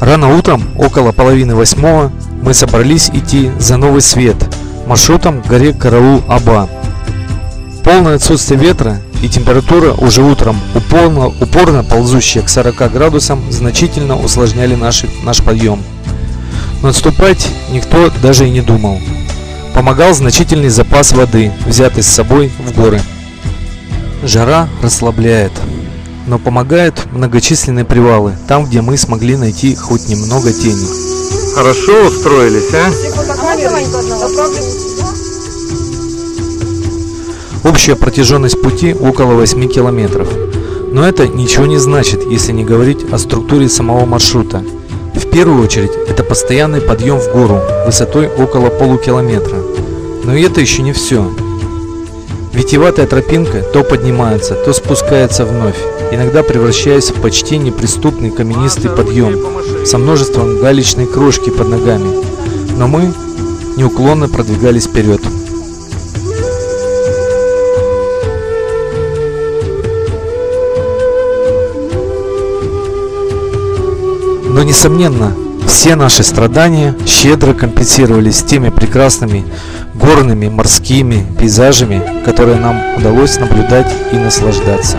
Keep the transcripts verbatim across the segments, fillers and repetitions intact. Рано утром, около половины восьмого, мы собрались идти за Новый Свет маршрутом к горе Караул-Оба. Полное отсутствие ветра и температура, уже утром упорно, упорно ползущая к сорока градусам, значительно усложняли наш, наш подъем. Но отступать никто даже и не думал. Помогал значительный запас воды, взятый с собой в горы. Жара расслабляет, но помогают многочисленные привалы, там, где мы смогли найти хоть немного тени. Хорошо устроились, а? Общая протяженность пути около восьми километров. Но это ничего не значит, если не говорить о структуре самого маршрута. В первую очередь, это постоянный подъем в гору высотой около полукилометра. Но и это еще не все. Витиеватая тропинка то поднимается, то спускается вновь, иногда превращаясь в почти неприступный каменистый подъем со множеством галечной крошки под ногами. Но мы неуклонно продвигались вперед. Но, несомненно, все наши страдания щедро компенсировались теми прекрасными горными, морскими пейзажами, которые нам удалось наблюдать и наслаждаться.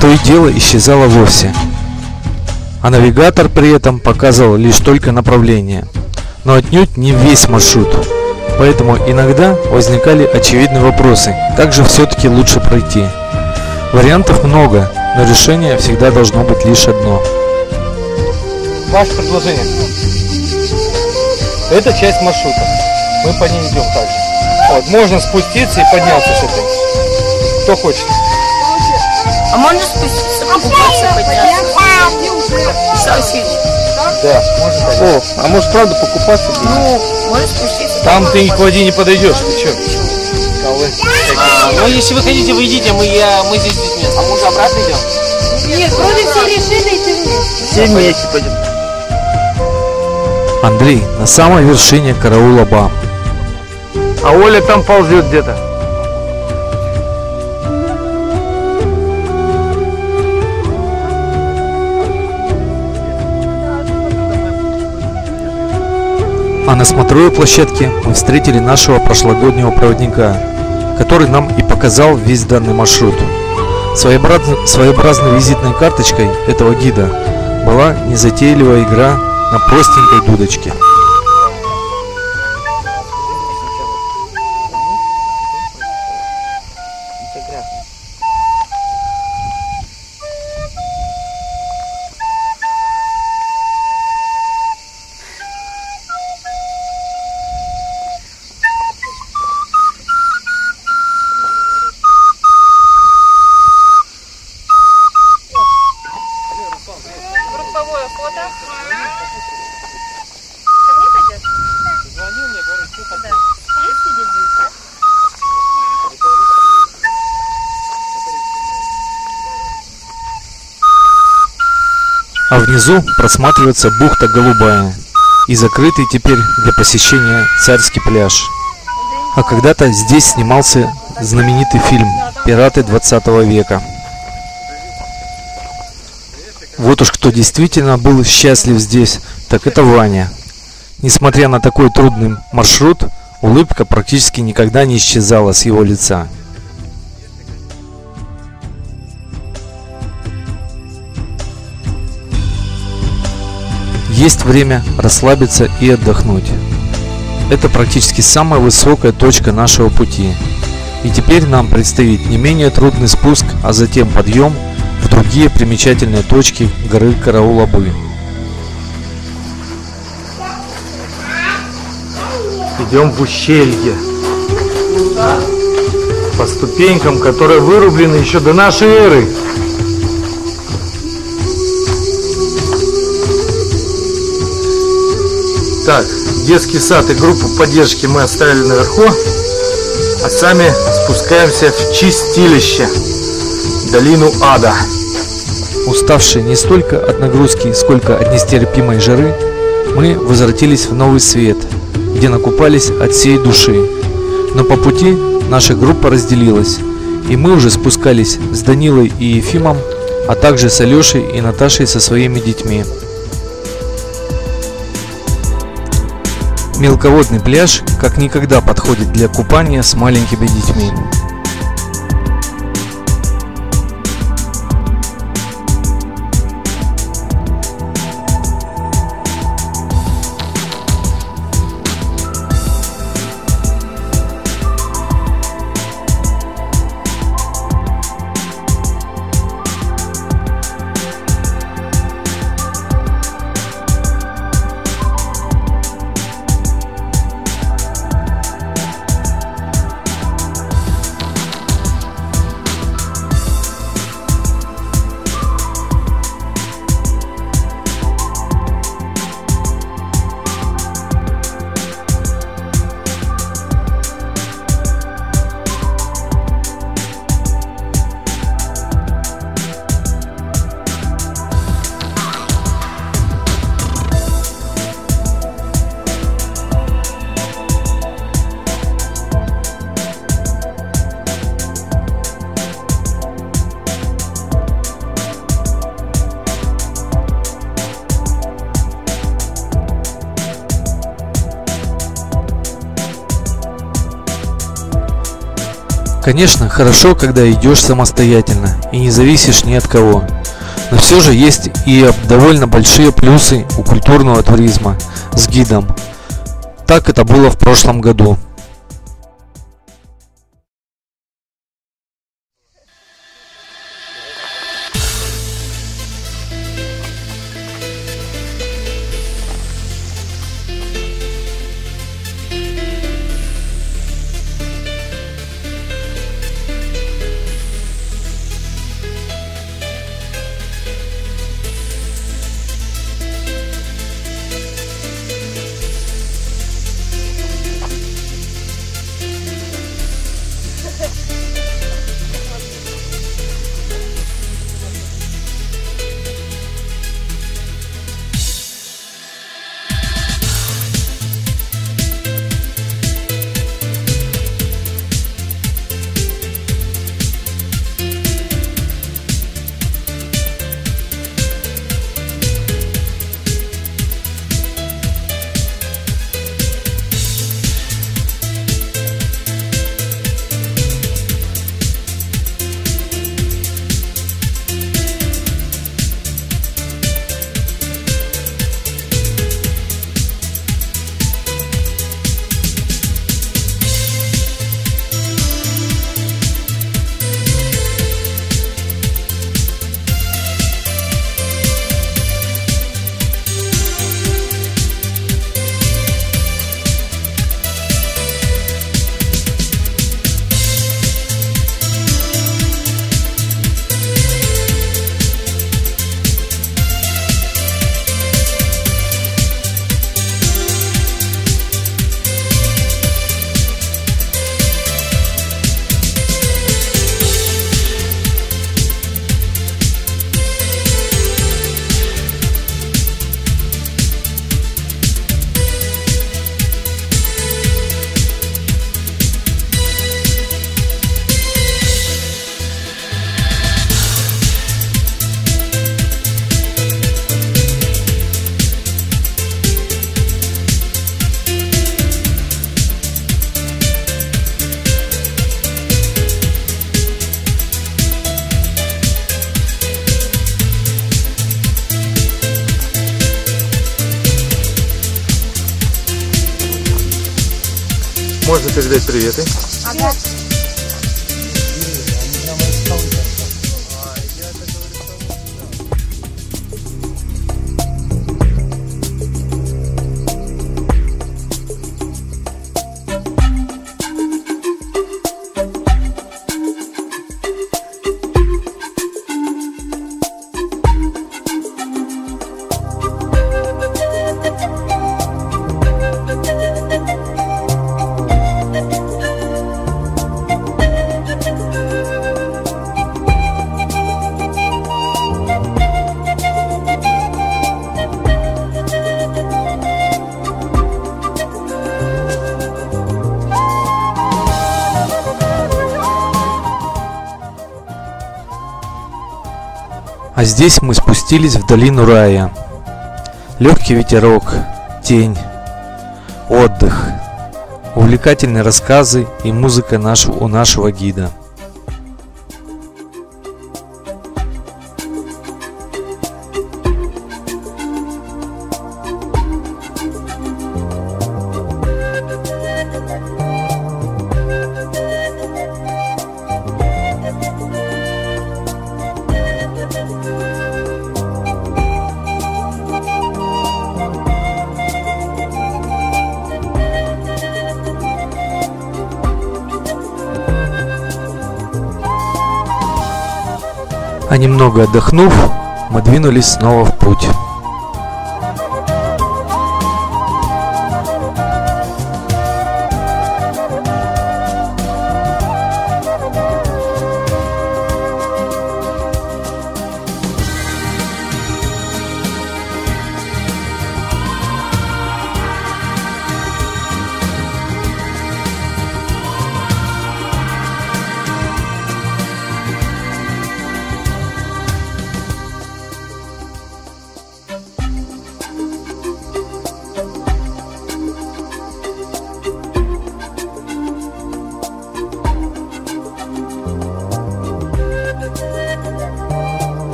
То и дело исчезала вовсе, а навигатор при этом показывал лишь только направление, но отнюдь не весь маршрут, поэтому иногда возникали очевидные вопросы, как же все-таки лучше пройти. Вариантов много, но решение всегда должно быть лишь одно. Ваше предложение. Это часть маршрута, мы по ней идем также. Вот, можно спуститься и подняться с этой, кто хочет. А можно спуститься, попытаться подняться? Совсем. Да, можно подняться. О, а может правда покупаться? Ну, можно спуститься. Там ты к воде не подойдешь, ты че? А, ну, если вы хотите, вы идите, мы, я, мы здесь с детьми. А мы же обратно идем? Нет, вроде все решили идти вниз. Все вместе пойдем. Андрей на самой вершине Караул-Оба. А Оля там ползет где-то. А на смотровой площадке мы встретили нашего прошлогоднего проводника, который нам и показал весь данный маршрут. Своеобразной, своеобразной визитной карточкой этого гида была незатейливая игра на простенькой дудочке. А внизу просматривается бухта Голубая и закрытый теперь для посещения Царский пляж. А когда-то здесь снимался знаменитый фильм «Пираты двадцатого века». Вот уж кто действительно был счастлив здесь, так это Ваня. Несмотря на такой трудный маршрут, улыбка практически никогда не исчезала с его лица. Есть время расслабиться и отдохнуть. Это практически самая высокая точка нашего пути. И теперь нам предстоит не менее трудный спуск, а затем подъем в другие примечательные точки горы Караул-Обы. Идем в ущелье по ступенькам, которые вырублены еще до нашей эры. Так, детский сад и группу поддержки мы оставили наверху, а сами спускаемся в чистилище, долину ада. Уставшие не столько от нагрузки, сколько от нестерпимой жары, мы возвратились в Новый Свет, где накупались от всей души. Но по пути наша группа разделилась, и мы уже спускались с Данилой и Ефимом, а также с Алешей и Наташей со своими детьми. Мелководный пляж как никогда подходит для купания с маленькими детьми. Конечно, хорошо, когда идешь самостоятельно и не зависишь ни от кого, но все же есть и довольно большие плюсы у культурного туризма с гидом. Так это было в прошлом году. Можно передать приветы. Ага. А здесь мы спустились в долину рая. Легкий ветерок, тень, отдых, увлекательные рассказы и музыка нашу, у нашего гида. А немного отдохнув, мы двинулись снова в путь.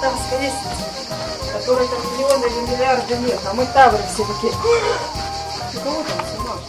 Таврская лестница, которой там миллионы или миллиарды нет, а мы тавры все такие. Кого там снимаешь?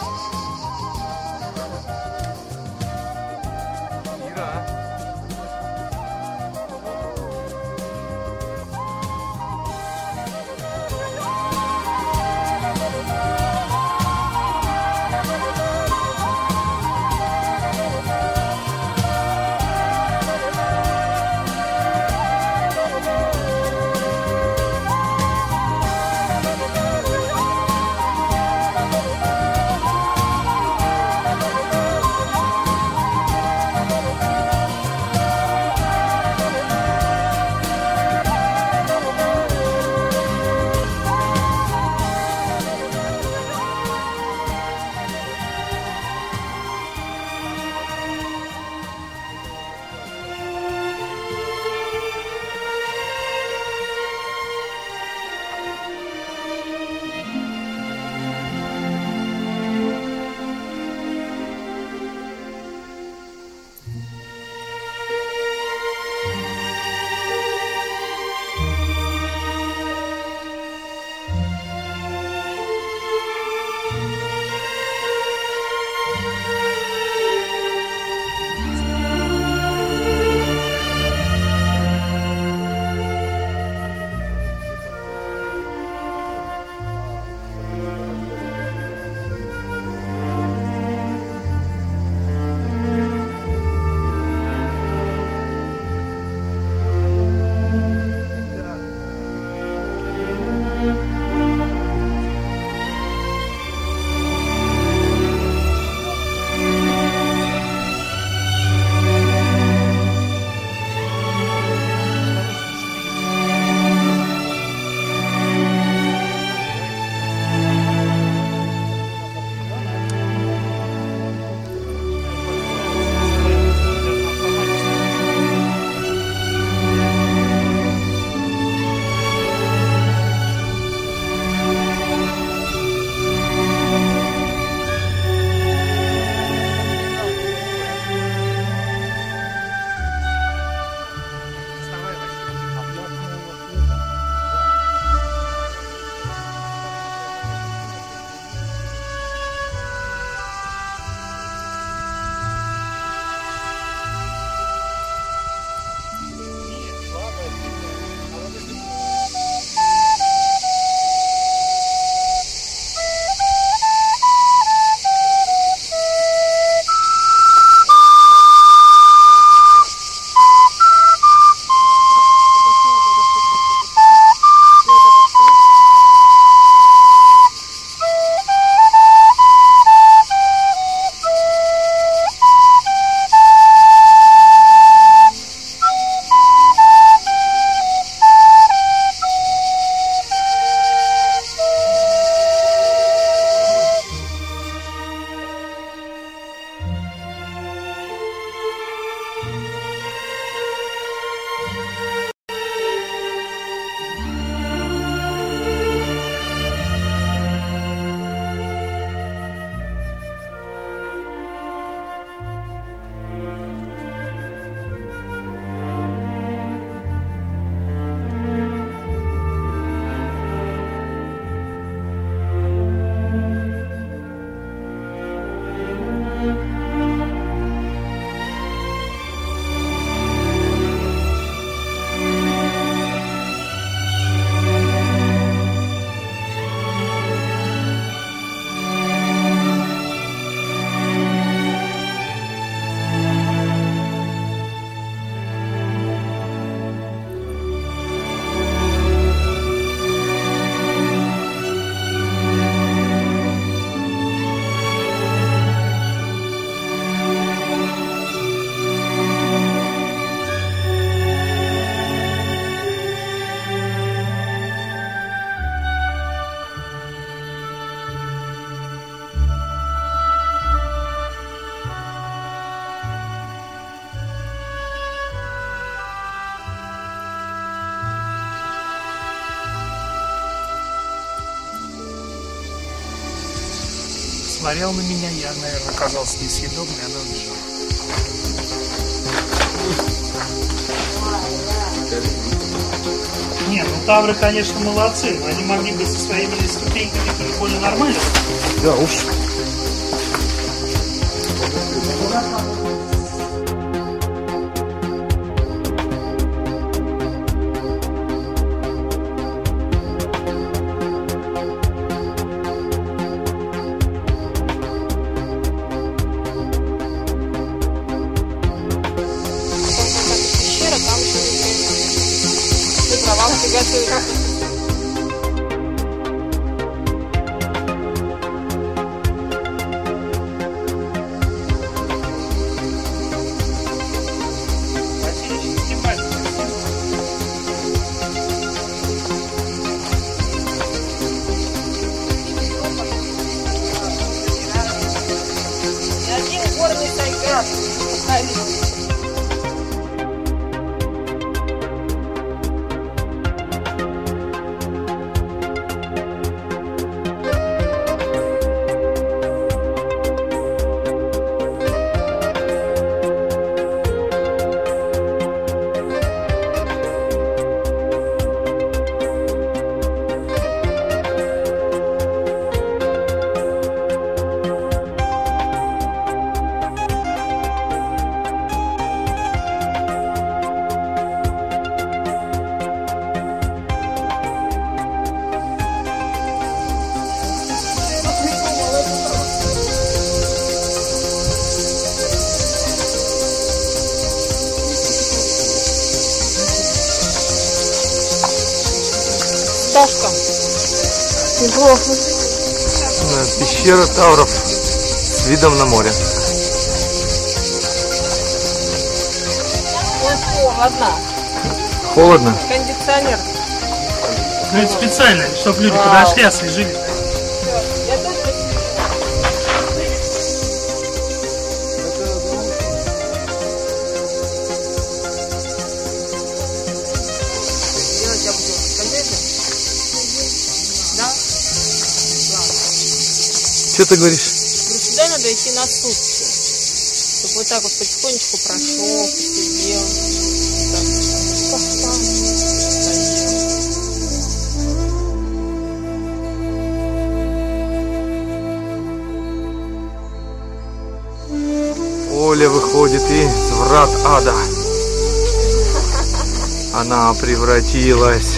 посмотрела на меня, я, наверное, оказался несъедобной, и она убежала. Нет, ну тавры, конечно, молодцы, но они могли бы со своими ступеньками более нормально. Да уж. Пещера Тавров с видом на море. Холодно. Холодно. Кондиционер. Ну это специально, чтобы люди Вау. подошли, освежили. Что ты говоришь? Сюда надо идти на сутки, чтобы вот так вот потихонечку прошел, посидел. Оля выходит из врат ада. Она превратилась.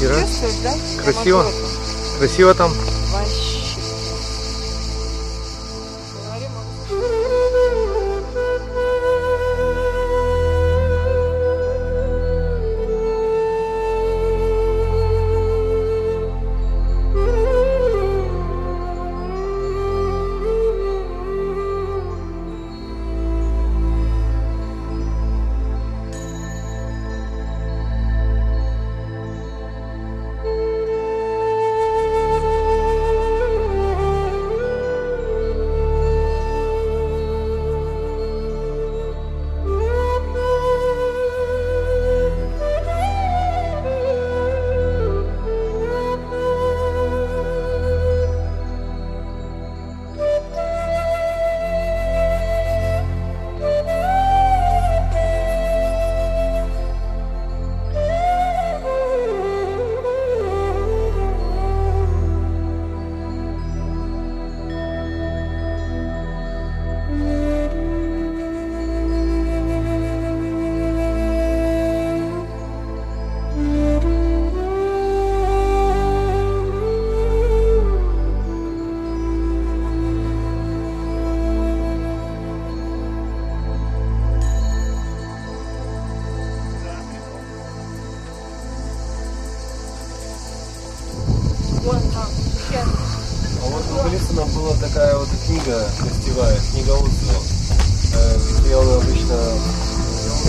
Чувствуешь, да? Красиво? Красиво там?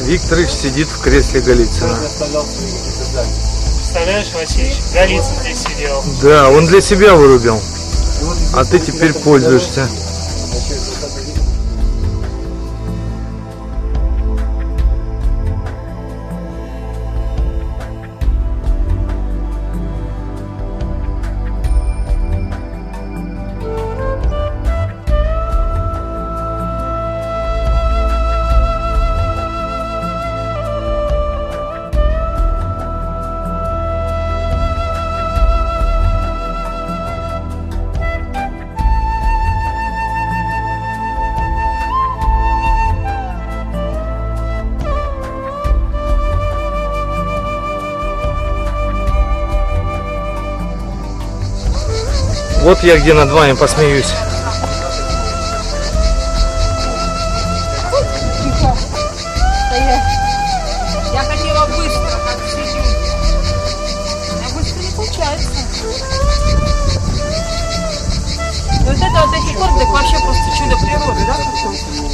Викторович сидит в кресле Голицына. Представляешь, Васильевич, Голицын здесь сидел. Да, он для себя вырубил, а ты теперь пользуешься. Вот я где над вами посмеюсь. Я хотела быстро, как все люди. А быстро не получается. Вот это вот эти горды, вообще просто чудо природы, да?